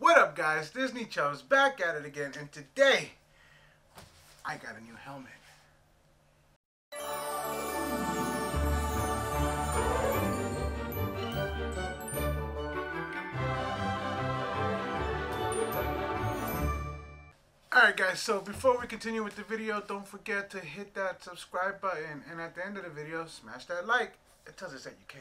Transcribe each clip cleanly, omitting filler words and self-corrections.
What up, guys? Disney Chubs back at it again, and today I got a new helmet. Alright guys, so before we continue with the video, don't forget to hit that subscribe button, and at the end of the video, smash that like. It tells us that you care.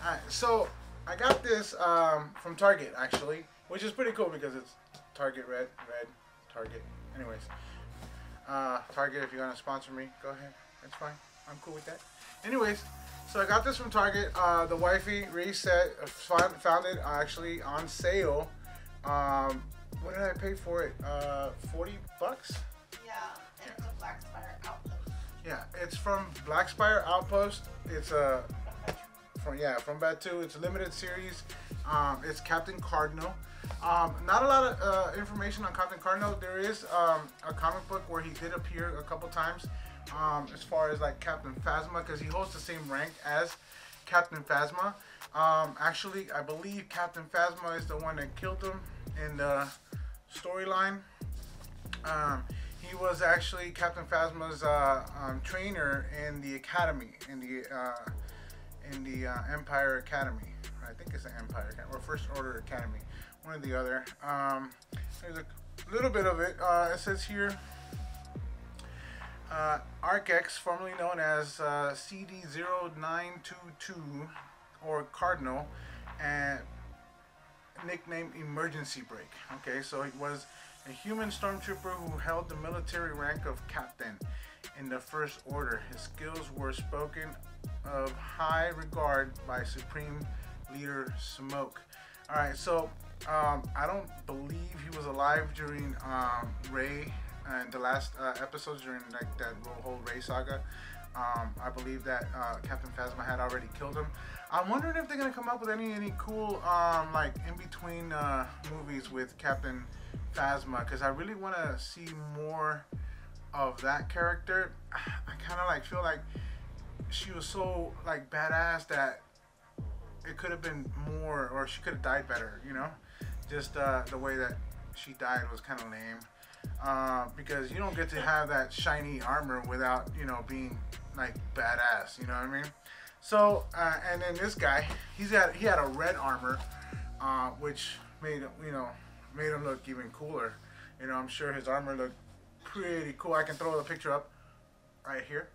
Alright, so I got this from Target, actually, which is pretty cool because it's Target red, Target. Anyways, Target, if you want to sponsor me, go ahead. That's fine. I'm cool with that. Anyways, so I got this from Target. The Wifey Reset found it actually on sale. What did I pay for it? 40 bucks? Yeah, and it's a Black Spire Outpost. Yeah, it's from Black Spire Outpost. It's a... From Batuu. It's a limited series. It's Captain Cardinal. Not a lot of information on Captain Cardinal. There is a comic book where he did appear a couple times, as far as like Captain Phasma, because he holds the same rank as Captain Phasma. Actually, I believe Captain Phasma is the one that killed him in the storyline. He was actually Captain Phasma's trainer in the academy, in the Empire Academy. I think it's the Empire or First Order Academy, one or the other. There's a little bit of it. It says here, ArcX, formerly known as CD0922 or Cardinal, and nicknamed Emergency Brake. Okay, so he was a human stormtrooper who held the military rank of captain in the First Order. His skills were spoken of high regard by Supreme Leader Smoke. All right, so I don't believe he was alive during Rey and the last episodes, during like that whole Rey saga. I believe that Captain Phasma had already killed him. I'm wondering if they're gonna come up with any cool like in between movies with Captain Phasma, because I really want to see more of that character. I kind of like feel like she was so like badass that it could have been more, or she could have died better, you know. Just the way that she died was kind of lame, because you don't get to have that shiny armor without, you know, being like badass, you know what I mean? So and then this guy, he had a red armor, which made him look even cooler. You know, I'm sure his armor looked pretty cool. I can throw the picture up right here.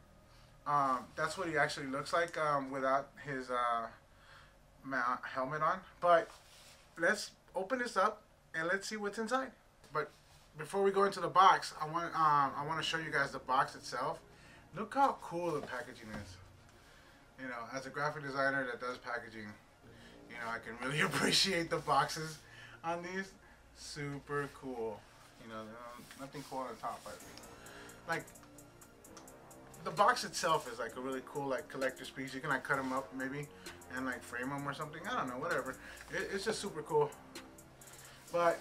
That's what he actually looks like without his helmet on. But let's open this up and let's see what's inside. But before we go into the box, I want to show you guys the box itself. Look how cool the packaging is. You know, as a graphic designer that does packaging, you know, I can really appreciate the boxes on these. Super cool. You know, nothing cool on the top, but like the box itself is like a really cool like collector's piece. You can like cut them up maybe and like frame them or something. I don't know, whatever. It's just super cool. But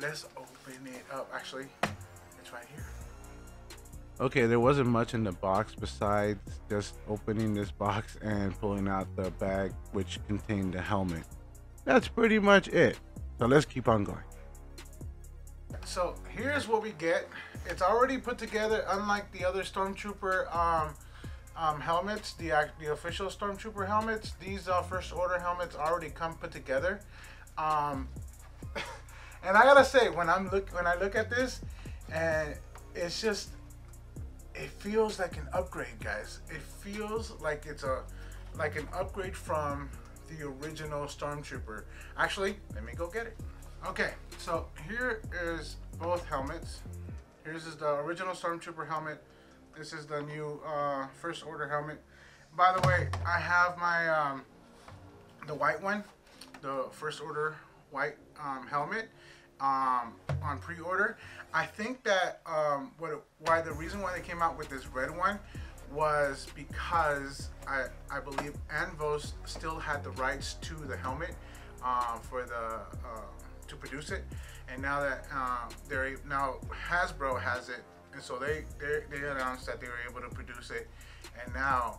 let's open it up. Actually, it's right here. Okay, there wasn't much in the box besides just opening this box and pulling out the bag which contained the helmet. That's pretty much it. So let's keep on going. So here's what we get. It's already put together, unlike the other Stormtrooper helmets, the official Stormtrooper helmets. These First Order helmets already come put together. And I gotta say, when I look at this, and it's just, it feels like an upgrade, guys. It feels like it's like an upgrade from the original Stormtrooper. Actually, let me go get it. Okay, so here is both helmets. Here's is the original Stormtrooper helmet. This is the new First Order helmet. By the way, I have my the white one, the First Order white helmet on pre-order. I think that the reason why they came out with this red one was because I believe Anovos still had the rights to the helmet to produce it, and now that now Hasbro has it, and so they announced that they were able to produce it, and now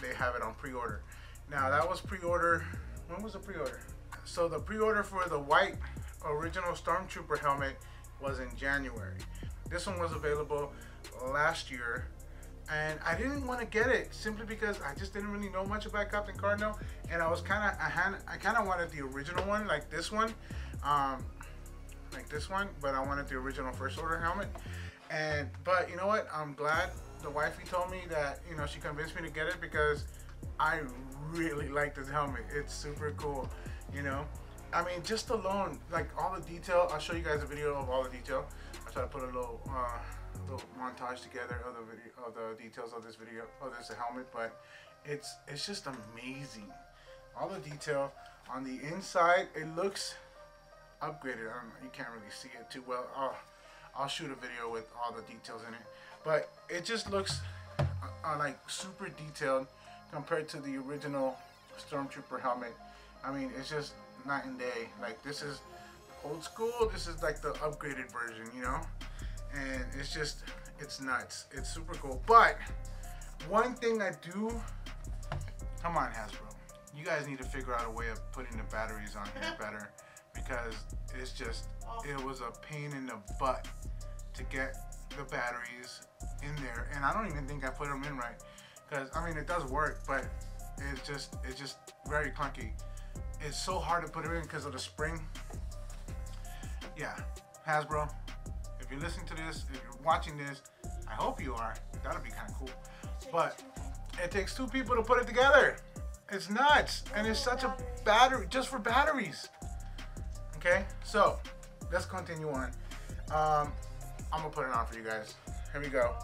they have it on pre-order. Now that was pre-order. When was the pre-order? So the pre-order for the white original Stormtrooper helmet was in January. This one was available last year, and I didn't want to get it simply because I just didn't really know much about Captain Cardinal, and I was kind of wanted the original one, like this one, but I wanted the original First Order helmet. And but you know what, I'm glad the wifey told me that, you know, she convinced me to get it because I really like this helmet. It's super cool, you know. I mean, just alone, like all the detail. I'll show you guys a video of all the detail. I'll try to put a little montage together of the video, of the details of this video, of this helmet. But it's just amazing. All the detail on the inside. It looks upgraded. I don't know. You can't really see it too well. I'll shoot a video with all the details in it. But it just looks like super detailed compared to the original Stormtrooper helmet. I mean, it's just night and day. Like, this is old school, this is like the upgraded version, you know. And it's just, it's nuts, it's super cool. But one thing I do, come on Hasbro, you guys need to figure out a way of putting the batteries on here better, because it's just, it was a pain in the butt to get the batteries in there. And I don't even think I put them in right, because I mean, it does work, but it's just very clunky. It's so hard to put it in because of the spring. Yeah, Hasbro, if you're listening to this, if you're watching this, I hope you are. That'd be kind of cool. But it takes two people to put it together. It's nuts. And it's such a battery, just for batteries. Okay, so let's continue on. I'm gonna put it on for you guys. Here we go.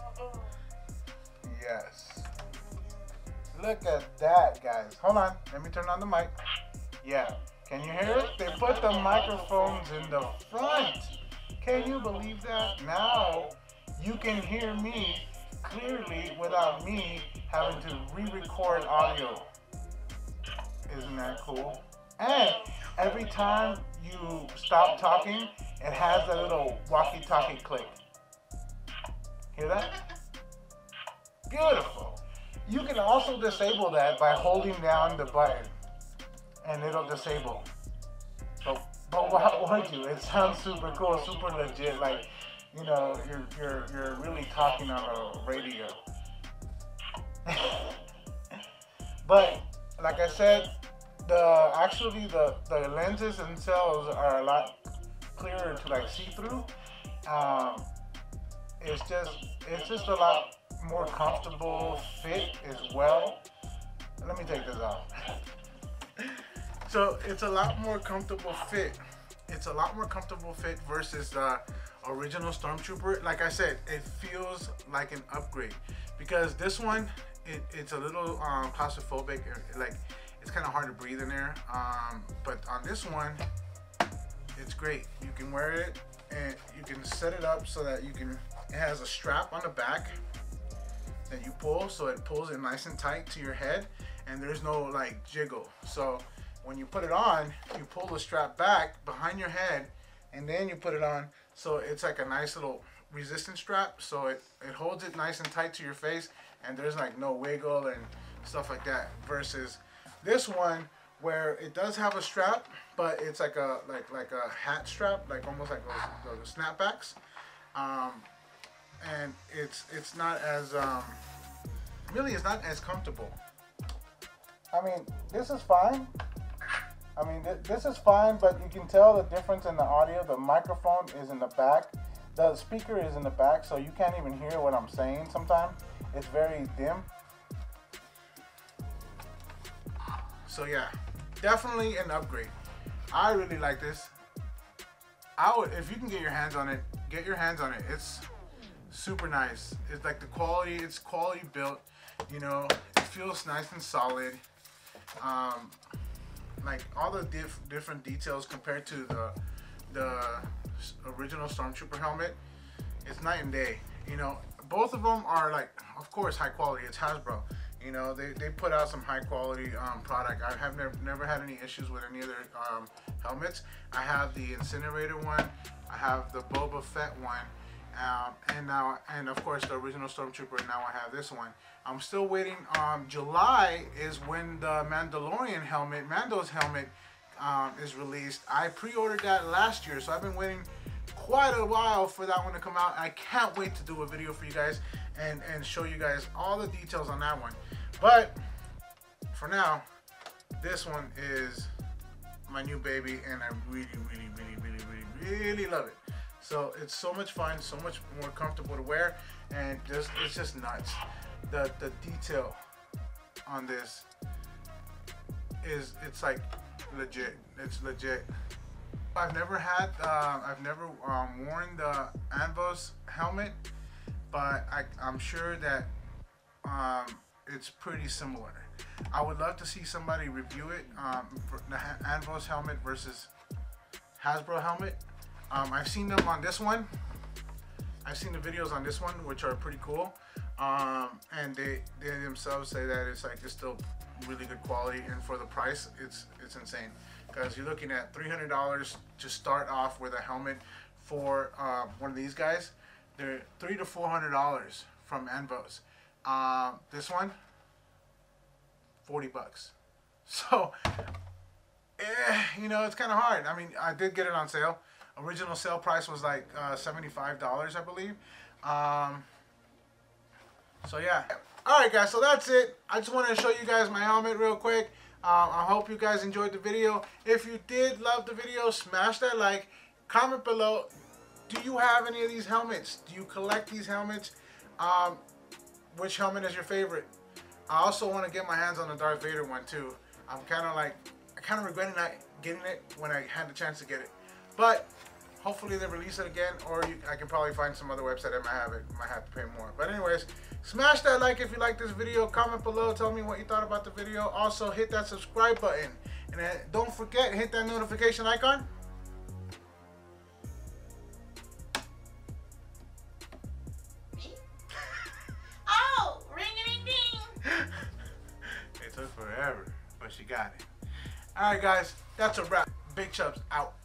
Yes. Look at that, guys. Hold on, let me turn on the mic. Yeah, can you hear it? They put the microphones in the front. Can you believe that? Now you can hear me clearly without me having to re-record audio. Isn't that cool? And every time you stop talking, it has that little walkie-talkie click. Hear that? Beautiful. You can also disable that by holding down the button, and it'll disable. But why would you? It sounds super cool, super legit, like, you know, you're really talking on a radio. But like I said, actually the lenses themselves are a lot clearer to like see through. It's just a lot more comfortable fit as well. Let me take this off. So it's a lot more comfortable fit. It's a lot more comfortable fit versus the original Stormtrooper. Like I said, it feels like an upgrade, because this one, it's a little claustrophobic. Like, it's kind of hard to breathe in there. But on this one, it's great. You can wear it and you can set it up so that you can, it has a strap on the back that you pull, so it pulls it nice and tight to your head, and there's no like jiggle. So when you put it on, you pull the strap back behind your head, and then you put it on. So it's like a nice little resistance strap. So it holds it nice and tight to your face, and there's like no wiggle and stuff like that. Versus this one, where it does have a strap, but it's like a hat strap, like almost like those snapbacks. And it's not as really, it's not as comfortable. I mean, this is fine. I mean, this is fine, but you can tell the difference in the audio. The microphone is in the back. The speaker is in the back, so you can't even hear what I'm saying sometimes. It's very dim. So yeah, definitely an upgrade. I really like this. I would, if you can get your hands on it, get your hands on it. It's super nice. It's like the quality, it's quality built, you know. It feels nice and solid. Like all the different details compared to the original Stormtrooper helmet, it's night and day, you know. Both of them are, like, of course, high quality. It's Hasbro, you know. They put out some high quality product. I have never had any issues with any of their helmets. I have the Incinerator one, I have the Boba Fett one, and of course the original Stormtrooper, and now I have this one. I'm still waiting. July is when the Mandalorian helmet, Mando's helmet, is released. I pre-ordered that last year, so I've been waiting quite a while for that one to come out. I can't wait to do a video for you guys and show you guys all the details on that one. But for now, this one is my new baby, and I really love it. So it's so much fun, so much more comfortable to wear, and just it's just nuts. The detail on this is, it's like legit. It's legit. I've never had, I've never worn the Anovos helmet, but I'm sure that it's pretty similar. I would love to see somebody review it, the Anovos helmet versus Hasbro helmet. I've seen them on this one. I've seen the videos on this one, which are pretty cool. And they themselves say that it's like it's still really good quality, and for the price, it's insane. Because you're looking at $300 to start off with a helmet for one of these guys. They're $300 to $400 from Anovos. This one, 40 bucks. So, you know, it's kind of hard. I mean, I did get it on sale. Original sale price was like $75, I believe. So yeah. Alright guys, so that's it. I just wanted to show you guys my helmet real quick. I hope you guys enjoyed the video. If you did love the video, smash that like. Comment below, do you have any of these helmets? Do you collect these helmets? Which helmet is your favorite? I also want to get my hands on the Darth Vader one too. I'm kind of like, I kind of regretting not getting it when I had the chance to get it. But hopefully they release it again, or I can probably find some other website that might have it. Might have to pay more. But anyways, smash that like if you like this video. Comment below, tell me what you thought about the video. Also hit that subscribe button, and then don't forget, hit that notification icon. Me? Oh, ring-a-ding-ding. It took forever, but she got it. All right, guys, that's a wrap. Big Chubs out.